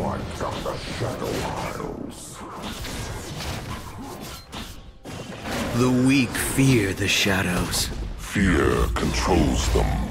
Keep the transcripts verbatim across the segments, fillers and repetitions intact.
light from the Shadow Isles. The weak fear the shadows. Fear controls them.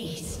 Haste.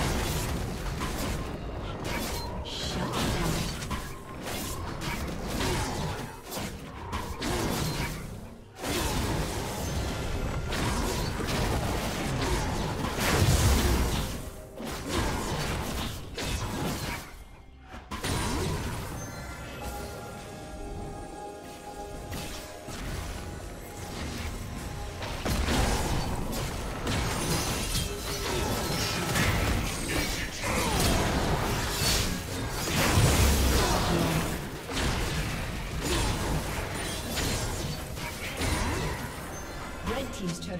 Shut down. Team's turret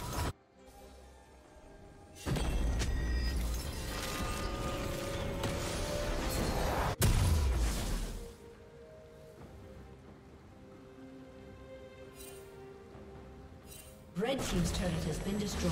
Red Team's turret has been destroyed.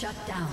Shut down.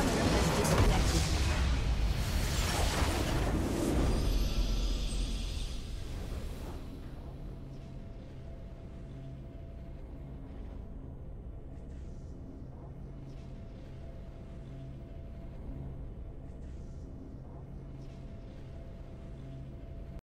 Some